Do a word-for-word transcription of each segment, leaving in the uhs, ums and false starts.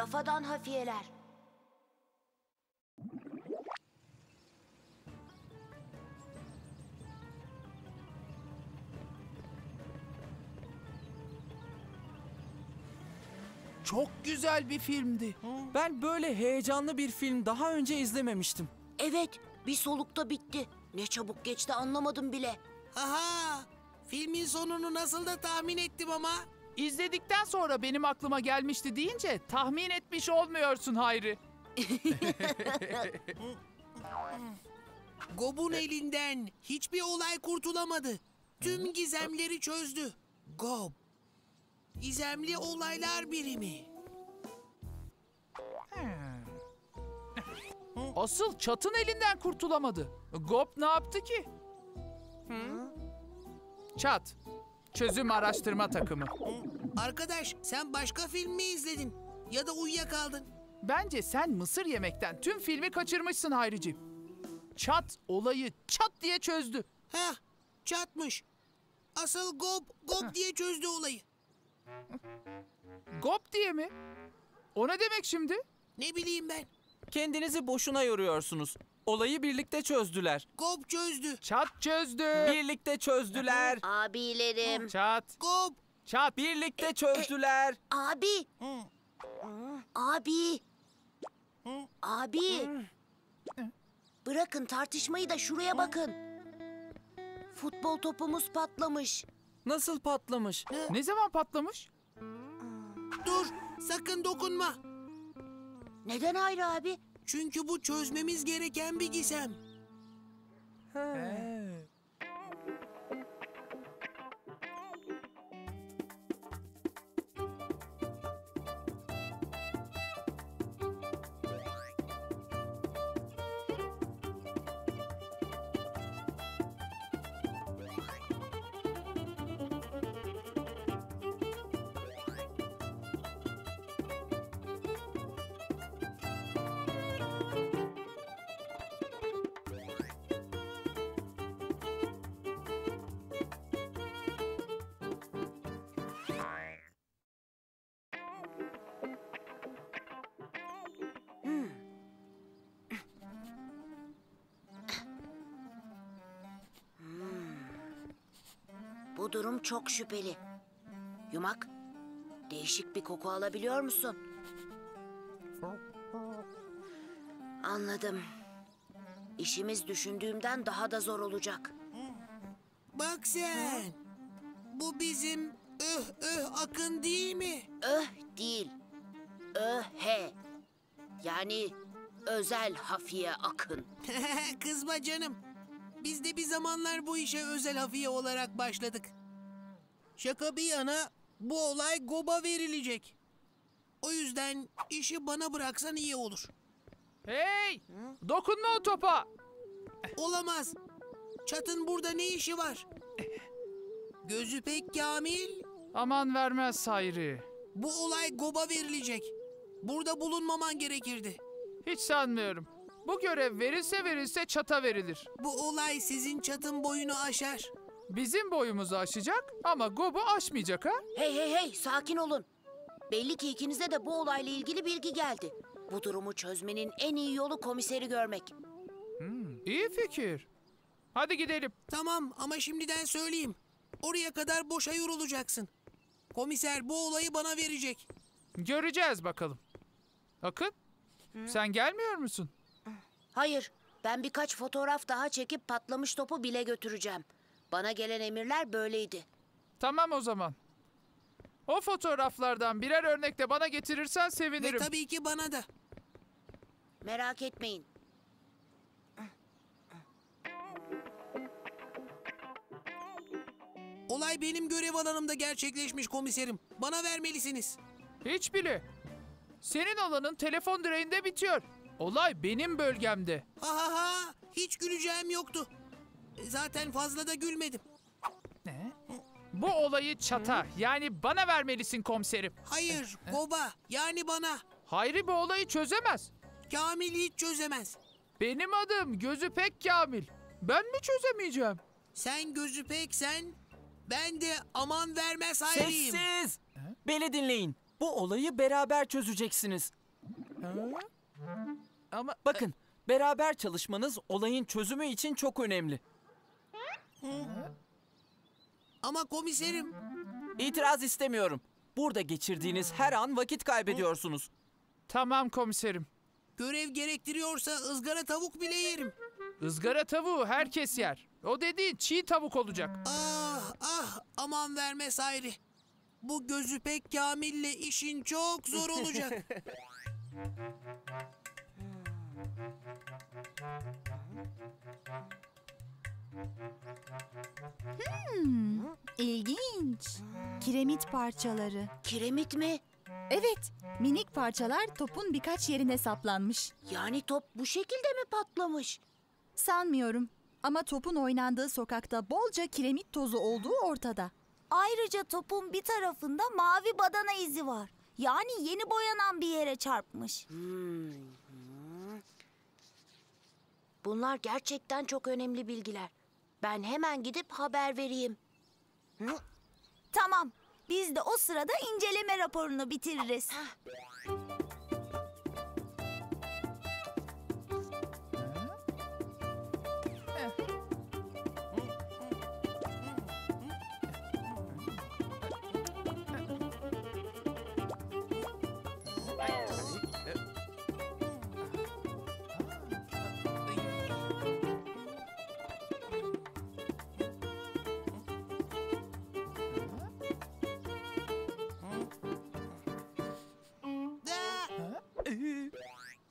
Rafadan hafiyeler. Çok güzel bir filmdi. Ben böyle heyecanlı bir film daha önce izlememiştim. Evet, bir solukta bitti. Ne çabuk geçti anlamadım bile. Aha! Filmin sonunu nasıl da tahmin ettim ama. İzledikten sonra benim aklıma gelmişti deyince tahmin etmiş olmuyorsun Hayri. Gob'un elinden hiçbir olay kurtulamadı. Tüm gizemleri çözdü. Gob. Gizemli olaylar birimi. Asıl Çat'ın elinden kurtulamadı. Gob ne yaptı ki? Hı? Çat, çözüm araştırma takımı. Arkadaş, sen başka film mi izledin? Ya da uyuyakaldın? Bence sen mısır yemekten tüm filmi kaçırmışsın Hayriciğim. Çat olayı çat diye çözdü. Heh, Çat'mış. Asıl Gob, Gob diye çözdü olayı. Gob diye mi? O ne demek şimdi? Ne bileyim ben. Kendinizi boşuna yoruyorsunuz. Olayı birlikte çözdüler. Gob çözdü. Çat çözdü. Birlikte çözdüler. Abilerim. Çat. Gob. Çat. Birlikte e, çözdüler. E, abi. Hı. Abi. Hı. Abi. Hı. Bırakın tartışmayı da şuraya bakın. Futbol topumuz patlamış. Nasıl patlamış? Hı. Ne zaman patlamış? Dur. Sakın dokunma. Neden Hayri abi? Çünkü bu çözmemiz gereken bir gizem. He. Bu durum çok şüpheli. Yumak, değişik bir koku alabiliyor musun? Anladım. İşimiz düşündüğümden daha da zor olacak. Bak sen, bu bizim öh öh Akın değil mi? Öh değil, öhe. Yani özel hafiye Akın. Kızma canım. Biz de bir zamanlar bu işe özel hafiye olarak başladık. Şaka bir yana bu olay Gob'a verilecek. O yüzden işi bana bıraksan iyi olur. Hey! Hı? Dokunma o topa! Olamaz. Çat'ın burada ne işi var? Gözü pek Kamil. Aman vermez Hayri. Bu olay Gob'a verilecek. Burada bulunmaman gerekirdi. Hiç sanmıyorum. Bu görev verilse verilse Çat'a verilir. Bu olay sizin Çat'ın boyunu aşar. Bizim boyumuzu aşacak ama Gob'u aşmayacak ha? Hey hey hey sakin olun. Belli ki ikinize de bu olayla ilgili bilgi geldi. Bu durumu çözmenin en iyi yolu komiseri görmek. Hmm, iyi fikir. Hadi gidelim. Tamam ama şimdiden söyleyeyim. Oraya kadar boşa yorulacaksın. Komiser bu olayı bana verecek. Göreceğiz bakalım. Akın, Hı? sen gelmiyor musun? Hayır, ben birkaç fotoğraf daha çekip patlamış topu bile götüreceğim. Bana gelen emirler böyleydi. Tamam o zaman. O fotoğraflardan birer örnek de bana getirirsen sevinirim. Ve tabii ki bana da. Merak etmeyin. Olay benim görev alanımda gerçekleşmiş komiserim. Bana vermelisiniz. Hiç bile. Senin alanın telefon direğinde bitiyor. Olay benim bölgemde. Ha ha ha! Hiç güleceğim yoktu. Zaten fazla da gülmedim. Ne? Bu olayı Çat'a yani bana vermelisin komiserim. Hayır Gob'a yani bana. Hayri bu olayı çözemez. Kamil hiç çözemez. Benim adım Gözü Pek Kamil. Ben mi çözemeyeceğim? Sen Gözü Pek'sen ben de aman vermez Hayri'yim. Sessiz! Beni dinleyin. Bu olayı beraber çözeceksiniz. Ama bakın, beraber çalışmanız olayın çözümü için çok önemli. Ama komiserim... İtiraz istemiyorum. Burada geçirdiğiniz her an vakit kaybediyorsunuz. Tamam komiserim. Görev gerektiriyorsa ızgara tavuk bile yerim. Izgara tavuğu herkes yer. O dediğin çiğ tavuk olacak. Ah ah, aman vermez Hayri. Bu gözü pek Kamil'le işin çok zor olacak. Hmm, ilginç. Kiremit parçaları. Kiremit mi? Evet, minik parçalar topun birkaç yerine saplanmış. Yani top bu şekilde mi patlamış? Sanmıyorum. Ama topun oynandığı sokakta bolca kiremit tozu olduğu ortada. Ayrıca topun bir tarafında mavi badana izi var. Yani yeni boyanan bir yere çarpmış. Hmm. Bunlar gerçekten çok önemli bilgiler. Ben hemen gidip haber vereyim. Hı? Tamam. Biz de o sırada inceleme raporunu bitiririz.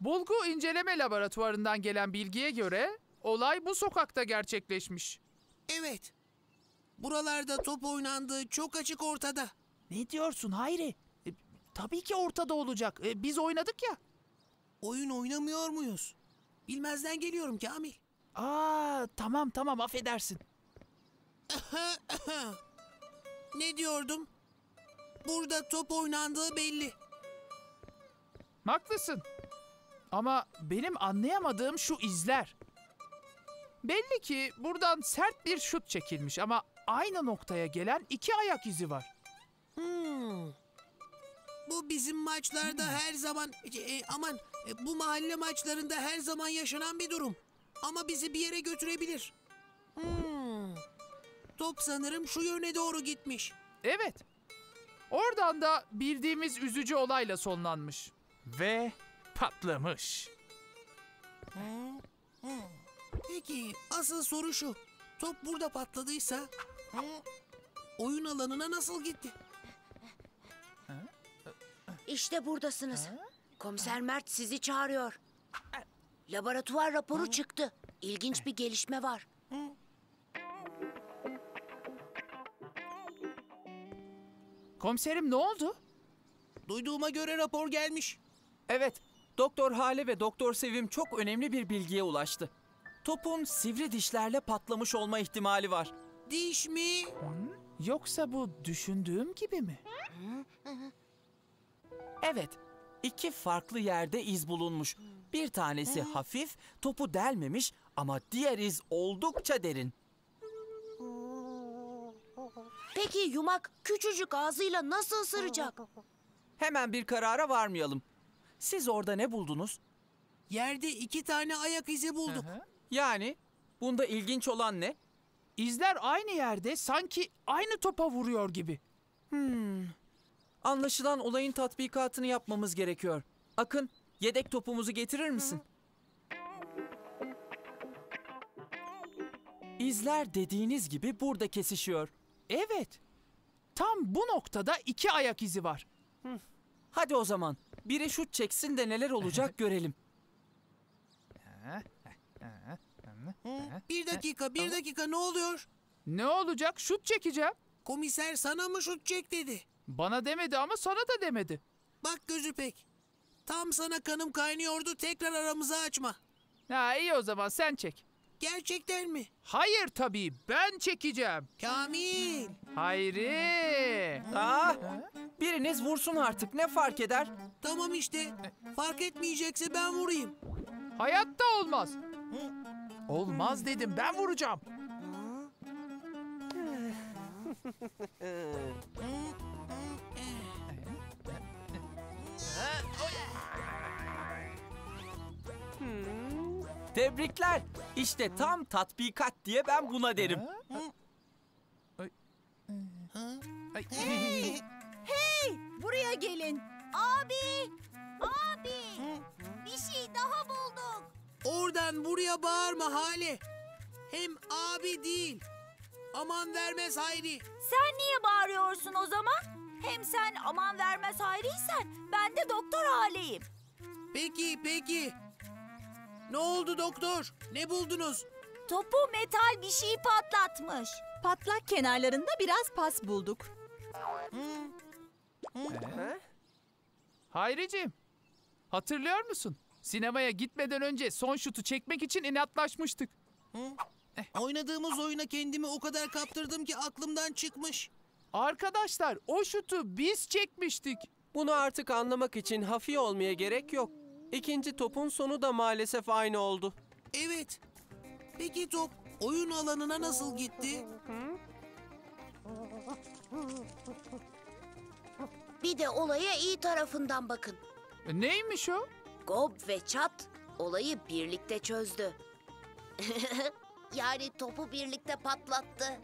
Bulgu inceleme laboratuvarından gelen bilgiye göre olay bu sokakta gerçekleşmiş. Evet. Buralarda top oynandığı çok açık ortada. Ne diyorsun Hayri? E, tabii ki ortada olacak. E, biz oynadık ya. Oyun oynamıyor muyuz? Bilmezden geliyorum Kamil. Aa, tamam tamam, affedersin. Ne diyordum? Burada top oynandığı belli. Haklısın. Ama benim anlayamadığım şu izler. Belli ki buradan sert bir şut çekilmiş ama aynı noktaya gelen iki ayak izi var. Hmm. Bu bizim maçlarda hmm. her zaman, e, aman bu mahalle maçlarında her zaman yaşanan bir durum. Ama bizi bir yere götürebilir. Hmm. Top sanırım şu yöne doğru gitmiş. Evet. Oradan da bildiğimiz üzücü olayla sonlanmış. Ve... patlamış. Peki asıl soru şu. Top burada patladıysa oyun alanına nasıl gitti? İşte buradasınız. Komiser Mert sizi çağırıyor. Laboratuvar raporu çıktı. İlginç bir gelişme var. Komiserim, ne oldu? Duyduğuma göre rapor gelmiş. Evet. Doktor Hale ve Doktor Sevim çok önemli bir bilgiye ulaştı. Topun sivri dişlerle patlamış olma ihtimali var. Diş mi? Hı? Yoksa bu düşündüğüm gibi mi? Evet. İki farklı yerde iz bulunmuş. Bir tanesi hafif, topu delmemiş ama diğer iz oldukça derin. Peki yumak küçücük ağzıyla nasıl ısıracak? Hemen bir karara varmayalım. Siz orada ne buldunuz? Yerde iki tane ayak izi bulduk. Hı hı. Yani bunda ilginç olan ne? İzler aynı yerde, sanki aynı topa vuruyor gibi. Hmm. Anlaşılan olayın tatbikatını yapmamız gerekiyor. Akın, yedek topumuzu getirir misin? Hı hı. İzler dediğiniz gibi burada kesişiyor. Evet. Tam bu noktada iki ayak izi var. Hı. Hadi o zaman. Biri şut çeksin de neler olacak görelim. Bir dakika, bir dakika, ne oluyor? Ne olacak? Şut çekeceğim. Komiser sana mı şut çek dedi? Bana demedi ama sana da demedi. Bak Gözüpek, tam sana kanım kaynıyordu, tekrar aramızı açma. Ha iyi, o zaman sen çek. Gerçekten mi? Hayır tabii, ben çekeceğim. Kamil. Hayri. Ah, biriniz vursun artık, ne fark eder? Tamam işte, fark etmeyecekse ben vurayım. Hayatta olmaz. Olmaz dedim, ben vuracağım. Tebrikler. İşte tam tatbikat diye ben buna derim. Hey! Hey! Buraya gelin. Abi! Abi! Bir şey daha bulduk. Oradan buraya bağırma Hale. Hem abi değil. Aman vermez Hayri. Sen niye bağırıyorsun o zaman? Hem sen aman vermez Hayri'ysen ben de Doktor Hale'yim. Peki peki. Ne oldu doktor? Ne buldunuz? Topu metal bir şeyi patlatmış. Patlak kenarlarında biraz pas bulduk. Hmm. Hmm. Ee? Hayriciğim, hatırlıyor musun? Sinemaya gitmeden önce son şutu çekmek için inatlaşmıştık. Hmm. Eh. Oynadığımız oyuna kendimi o kadar kaptırdım ki aklımdan çıkmış. Arkadaşlar, o şutu biz çekmiştik. Bunu artık anlamak için hafiye olmaya gerek yok. İkinci topun sonu da maalesef aynı oldu. Evet. Peki top oyun alanına nasıl gitti? Bir de olaya iyi tarafından bakın. E neymiş o? Gob ve Çat olayı birlikte çözdü. Yani topu birlikte patlattı.